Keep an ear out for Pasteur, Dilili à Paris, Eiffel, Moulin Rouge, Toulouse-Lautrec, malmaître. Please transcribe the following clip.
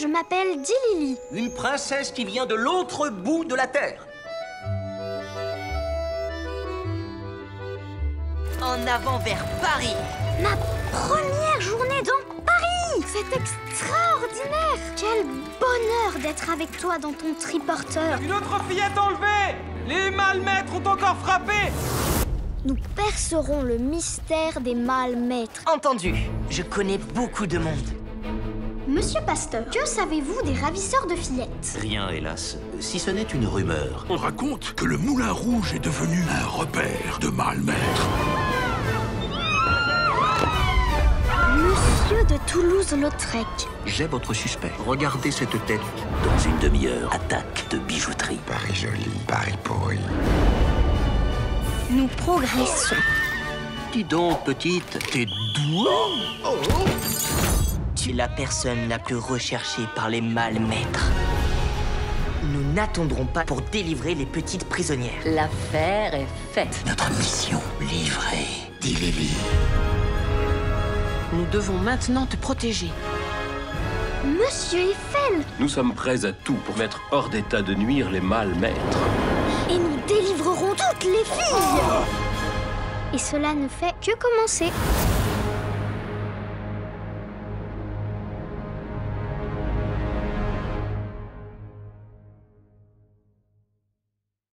Je m'appelle Dilili. Une princesse qui vient de l'autre bout de la Terre. En avant vers Paris. Ma première journée dans Paris. C'est extraordinaire. Quel bonheur d'être avec toi dans ton triporteur. Une autre fillette enlevée. Les malmaîtres ont encore frappé. Nous percerons le mystère des malmaîtres. Entendu. Je connais beaucoup de monde. Monsieur Pasteur, que savez-vous des ravisseurs de fillettes? Rien, hélas, si ce n'est une rumeur. On raconte que le Moulin Rouge est devenu un repère de malmaîtres. Monsieur de Toulouse-Lautrec. J'ai votre suspect. Regardez cette tête. Dans une demi-heure, attaque de bijouterie. Paris joli, Paris pourri. Nous progressons. Dis donc, petite, t'es douée. Tu es la personne la plus recherchée par les malmaîtres. Nous n'attendrons pas pour délivrer les petites prisonnières. L'affaire est faite. Notre mission livrée. Dilili. Nous devons maintenant te protéger. Monsieur Eiffel! Nous sommes prêts à tout pour mettre hors d'état de nuire les malmaîtres. Et nous délivrerons toutes les filles. Et cela ne fait que commencer.